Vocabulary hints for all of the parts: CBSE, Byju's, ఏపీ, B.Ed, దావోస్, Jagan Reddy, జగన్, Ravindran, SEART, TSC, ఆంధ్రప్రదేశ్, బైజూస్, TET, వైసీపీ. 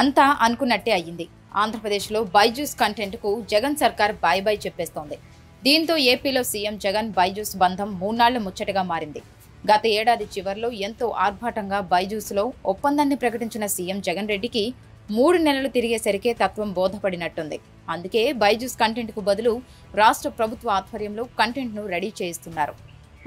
అంతా అనుకున్నట్టే అయ్యింది। ఆంధ్రప్రదేశ్లో బైజూస్ కంటెంట్కు జగన్ సర్కార్ బై బై చెప్పేస్తోంది। దీంతో ఏపీలో సీఎం జగన్ బైజూస్ బంధం మూన్నాళ్ల ముచ్చటగా మారింది। గత ఏడాది చివర్లో ఎంతో ఆర్భాటంగా బైజూస్లో ఒప్పందాన్ని ప్రకటించిన సీఎం జగన్ రెడ్డికి 3 నెలలు తిరిగేసరికే తత్వం బోధపడినట్టుంది। అందుకే బైజూస్ కంటెంట్కు బదులు రాష్ట్ర ప్రభుత్వ ఆధ్వర్యంలో కంటెంట్ను రెడీ చేయిస్తున్నారు।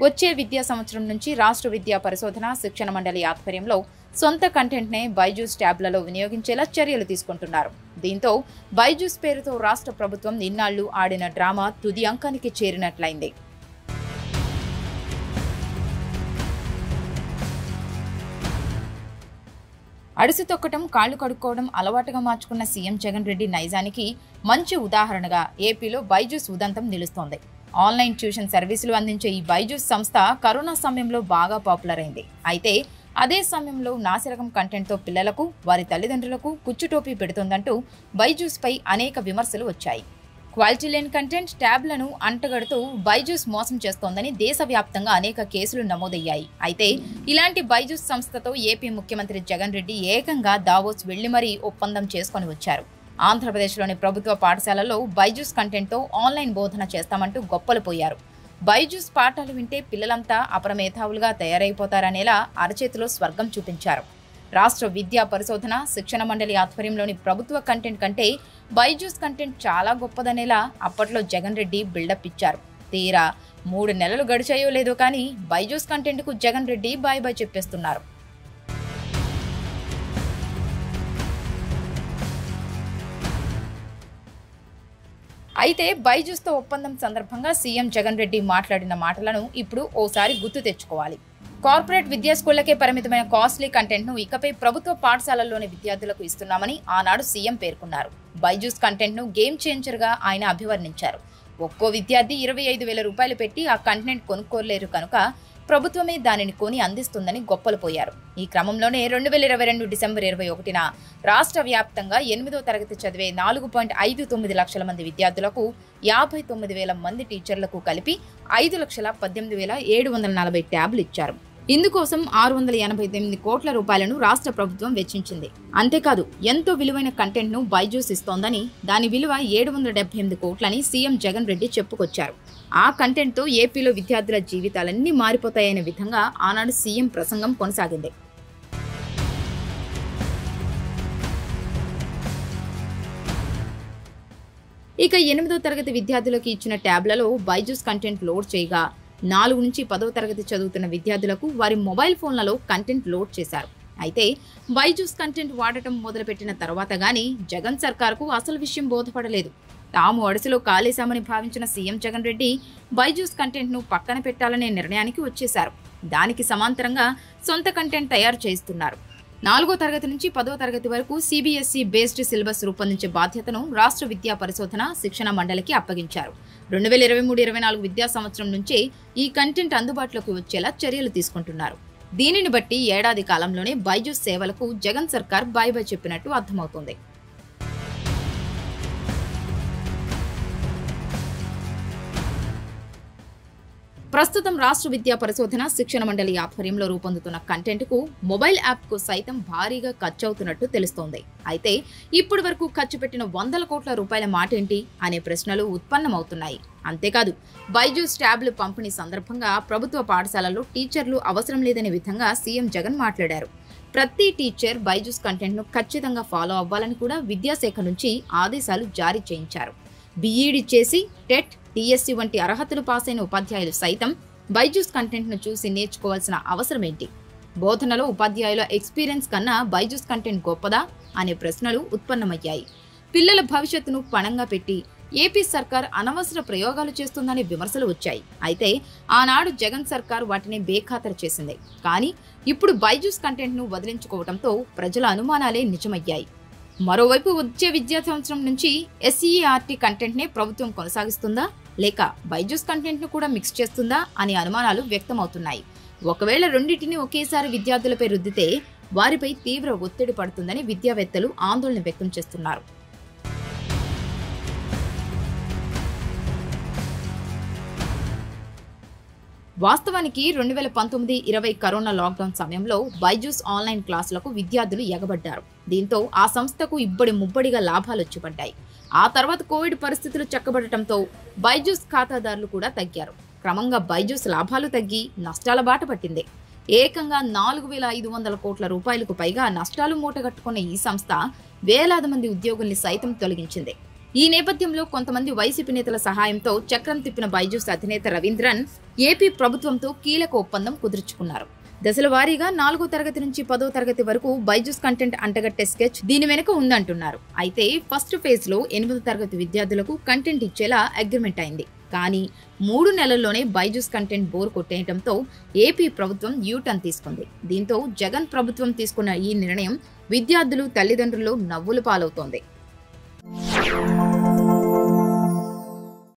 వచ్చే విద్యా సంవత్సరం నుంచి రాష్ట్ర విద్యా పరిశోధన శిక్షణ మండలి ఆధ్వర్యంలో సొంత కంటెంట్నే బైజూస్ ట్యాబ్లలో వినియోగించేలా చర్యలు తీసుకుంటున్నారు। దీంతో బైజూస్ పేరుతో రాష్ట్ర ప్రభుత్వం ఇన్నాళ్లు ఆడిన డ్రామా తుది అంకానికి చేరినట్లయింది। అడిసి తొక్కటం, కాళ్లు కడుక్కోవడం అలవాటుగా మార్చుకున్న సీఎం జగన్ రెడ్డి నైజానికి మంచి ఉదాహరణగా ఏపీలో బైజూస్ ఉదంతం నిలుస్తోంది। ఆన్లైన్ ట్యూషన్ సర్వీసులు అందించే ఈ బైజూస్ సంస్థ కరోనా సమయంలో బాగా పాపులర్ అయింది। అయితే అదే సమయంలో నాసిరకం కంటెంట్తో పిల్లలకు, వారి తల్లిదండ్రులకు కుచ్చుటోపీ పెడుతోందంటూ బైజూస్పై అనేక విమర్శలు వచ్చాయి। క్వాలిటీ లేని కంటెంట్, ట్యాబ్లను అంటగడుతూ బైజూస్ మోసం చేస్తోందని దేశవ్యాప్తంగా అనేక కేసులు నమోదయ్యాయి। అయితే ఇలాంటి బైజూస్ సంస్థతో ఏపీ ముఖ్యమంత్రి జగన్ రెడ్డి ఏకంగా దావోస్ వెళ్లి మరీ ఒప్పందం చేసుకొని వచ్చారు। ఆంధ్రప్రదేశ్లోని ప్రభుత్వ పాఠశాలలో బైజూస్ కంటెంట్తో ఆన్లైన్ బోధన చేస్తామంటూ గొప్పలు పోయారు। బైజూస్ పాఠాలు వింటే పిల్లలంతా అపరమేధావులుగా తయారైపోతారనేలా అరచేతిలో స్వర్గం చూపించారు। రాష్ట్ర విద్యా పరిశోధన శిక్షణ మండలి ఆధ్వర్యంలోని ప్రభుత్వ కంటెంట్ కంటే బైజూస్ కంటెంట్ చాలా గొప్పదనేలా అప్పట్లో జగన్ రెడ్డి బిల్డప్ ఇచ్చారు। తీరా 3 నెలలు గడిచాయో లేదో కానీ బైజూస్ కంటెంట్కు జగన్ రెడ్డి బాయ్ బాయ్ చెప్పేస్తున్నారు। అయితే బైజూస్తో ఒప్పందం సందర్భంగా సీఎం జగన్ రెడ్డి మాట్లాడిన మాటలను ఇప్పుడు ఓసారి గుర్తు తెచ్చుకోవాలి। కార్పొరేట్ విద్యా స్కూళ్లకే పరిమితమైన కాస్ట్లీ కంటెంట్ను ఇకపై ప్రభుత్వ పాఠశాలల్లోని విద్యార్థులకు ఇస్తున్నామని ఆనాడు సీఎం పేర్కొన్నారు। బైజూస్ కంటెంట్ను గేమ్ చేంజర్గా ఆయన అభివర్ణించారు। ఒక్కో విద్యార్థి 25,000 రూపాయలు పెట్టి ఆ కంటెంట్ కొనుక్కోలేరు కనుక ప్రభుత్వమే దానిని కొని అందిస్తుందని గొప్పలు పోయారు। ఈ క్రమంలోనే 2022 డిసెంబర్ 21న రాష్ట్ర వ్యాప్తంగా 8వ తరగతి చదివే 4.59 లక్షల మంది విద్యార్థులకు 59,000 మంది టీచర్లకు కలిపి 5,18,740 ట్యాబ్లు ఇచ్చారు। ఇందుకోసం 688 కోట్ల రూపాయలను రాష్ట్ర ప్రభుత్వం వెచ్చించింది। అంతేకాదు ఎంతో విలువైన కంటెంట్ను బైజూస్ ఇస్తోందని, దాని విలువ 778 కోట్లని సీఎం జగన్ రెడ్డి చెప్పుకొచ్చారు। ఆ కంటెంట్తో ఏపీలో విద్యార్థుల జీవితాలన్నీ మారిపోతాయనే విధంగా ఆనాడు సీఎం ప్రసంగం కొనసాగింది। ఇక 8వ తరగతి విద్యార్థులకు ఇచ్చిన ట్యాబ్లలో బైజూస్ కంటెంట్ లోడ్ చేయగా 4 నుంచి 10వ తరగతి చదువుతున్న విద్యార్థులకు వారి మొబైల్ ఫోన్లలో కంటెంట్ లోడ్ చేశారు। అయితే బైజూస్ కంటెంట్ వాడటం మొదలుపెట్టిన తర్వాత కానీ జగన్ సర్కార్కు అసలు విషయం బోధపడలేదు। తాము అడిసిలో కాలేశామని భావించిన సీఎం జగన్ రెడ్డి బైజూస్ కంటెంట్ను పక్కన పెట్టాలనే నిర్ణయానికి వచ్చేశారు। దానికి సమాంతరంగా సొంత కంటెంట్ తయారు చేస్తున్నారు। 4వ తరగతి నుంచి 10వ తరగతి వరకు CBSE బేస్డ్ సిలబస్ రూపొందించే బాధ్యతను రాష్ట్ర విద్యా పరిశోధన శిక్షణ మండలికి అప్పగించారు। 2023-24 విద్యా సంవత్సరం నుంచే ఈ కంటెంట్ అందుబాటులోకి వచ్చేలా చర్యలు తీసుకుంటున్నారు। దీనిని బట్టి ఏడాది కాలంలోనే బైజూస్ సేవలకు జగన్ సర్కార్ బాయ్ బాయ్ చెప్పినట్టు అర్థమవుతుంది। ప్రస్తుతం రాష్ట్ర విద్యా పరిశోధన శిక్షణ మండలి ఆధ్వర్యంలో రూపొందుతున్న కంటెంట్కు మొబైల్ యాప్కు సైతం భారీగా ఖర్చు అవుతున్నట్టు తెలుస్తోంది। అయితే ఇప్పటి వరకు ఖర్చు పెట్టిన 100 కోట్ల రూపాయల మాటేంటి అనే ప్రశ్నలు ఉత్పన్నమవుతున్నాయి। అంతేకాదు బైజూస్ ట్యాబ్లు పంపిణీ సందర్భంగా ప్రభుత్వ పాఠశాలల్లో టీచర్లు అవసరం లేదనే విధంగా సీఎం జగన్ మాట్లాడారు। ప్రతి టీచర్ బైజూస్ కంటెంట్ను ఖచ్చితంగా ఫాలో అవ్వాలని కూడా విద్యాశాఖ నుంచి ఆదేశాలు జారీ చేయించారు। B.Ed చేసి టెట్, TSC వంటి అర్హతలు పాస్ అయిన ఉపాధ్యాయులు సైతం బైజూస్ కంటెంట్ను చూసి నేర్చుకోవాల్సిన అవసరం ఏంటి? బోధనలో ఉపాధ్యాయుల ఎక్స్పీరియన్స్ కన్నా బైజూస్ కంటెంట్ గొప్పదా అనే ప్రశ్నలు ఉత్పన్నమయ్యాయి। పిల్లల భవిష్యత్తును పణంగా పెట్టి ఏపీ సర్కార్ అనవసర ప్రయోగాలు చేస్తుందనే విమర్శలు వచ్చాయి। అయితే ఆనాడు జగన్ సర్కార్ వాటిని బేఖాతరు చేసింది। కానీ ఇప్పుడు బైజూస్ కంటెంట్ను వదిలించుకోవడంతో ప్రజల అనుమానాలే నిజమయ్యాయి। మరోవైపు వచ్చే విద్యా సంవత్సరం నుంచి SEART కంటెంట్నే ప్రభుత్వం కొనసాగిస్తుందా లేక బైజూస్ కంటెంట్ను కూడా మిక్స్ చేస్తుందా అనే అనుమానాలు వ్యక్తమవుతున్నాయి। ఒకవేళ రెండింటిని ఒకేసారి విద్యార్థులపై రుద్దితే వారిపై తీవ్ర ఒత్తిడి పడుతుందని విద్యావేత్తలు ఆందోళన వ్యక్తం చేస్తున్నారు। వాస్తవానికి 2019-20 కరోనా లాక్డౌన్ సమయంలో బైజూస్ ఆన్లైన్ క్లాసులకు విద్యార్థులు ఎగబడ్డారు। దీంతో ఆ సంస్థకు ఇబ్బడి ముబ్బడిగా లాభాలు వచ్చి పడ్డాయి। ఆ తర్వాత కోవిడ్ పరిస్థితులు చక్కబడటంతో బైజూస్ ఖాతాదారులు కూడా తగ్గారు। క్రమంగా బైజూస్ లాభాలు తగ్గి నష్టాల బాట పట్టింది। ఏకంగా 4500 కోట్ల రూపాయలకు పైగా నష్టాలు మూటగట్టుకున్న ఈ సంస్థ వేలాది మంది ఉద్యోగుల్ని సైతం తొలగించింది। ఈ నేపథ్యంలో కొంతమంది వైసీపీ నేతల సహాయంతో చక్రం తిప్పిన బైజూస్ అధినేత రవీంద్రన్ ఏపీ ప్రభుత్వంతో కీలక ఒప్పందం కుదుర్చుకున్నారు। దశల వారీగా 4వ తరగతి నుంచి 10వ తరగతి వరకు బైజూస్ కంటెంట్ అంటగట్టే స్కెచ్ దీని వెనుక ఉందంటున్నారు। అయితే ఫస్ట్ ఫేజ్ లో 8వ తరగతి విద్యార్థులకు కంటెంట్ ఇచ్చేలా అగ్రిమెంట్ అయింది। కానీ 3 నెలల్లోనే బైజూస్ కంటెంట్ బోర్ కొట్టేయడంతో ఏపీ ప్రభుత్వం యూటర్న్ తీసుకుంది। దీంతో జగన్ ప్రభుత్వం తీసుకున్న ఈ నిర్ణయం విద్యార్థులు తల్లిదండ్రులు నవ్వుల పాలవుతోంది।